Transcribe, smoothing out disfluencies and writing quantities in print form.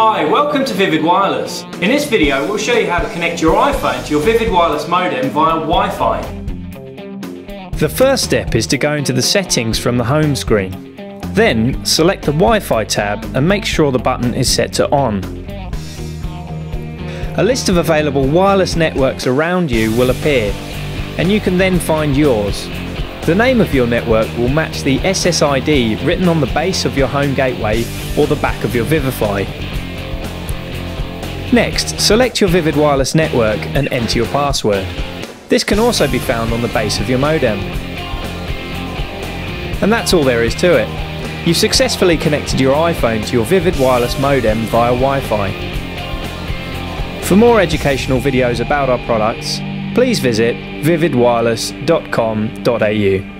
Hi, welcome to Vivid Wireless. In this video we'll show you how to connect your iPhone to your Vivid Wireless modem via Wi-Fi. The first step is to go into the settings from the home screen. Then select the Wi-Fi tab and make sure the button is set to on. A list of available wireless networks around you will appear and you can then find yours. The name of your network will match the SSID written on the base of your home gateway or the back of your Vivify. Next, select your Vivid Wireless network and enter your password. This can also be found on the base of your modem. And that's all there is to it. You've successfully connected your iPhone to your Vivid Wireless modem via Wi-Fi. For more educational videos about our products, please visit vividwireless.com.au.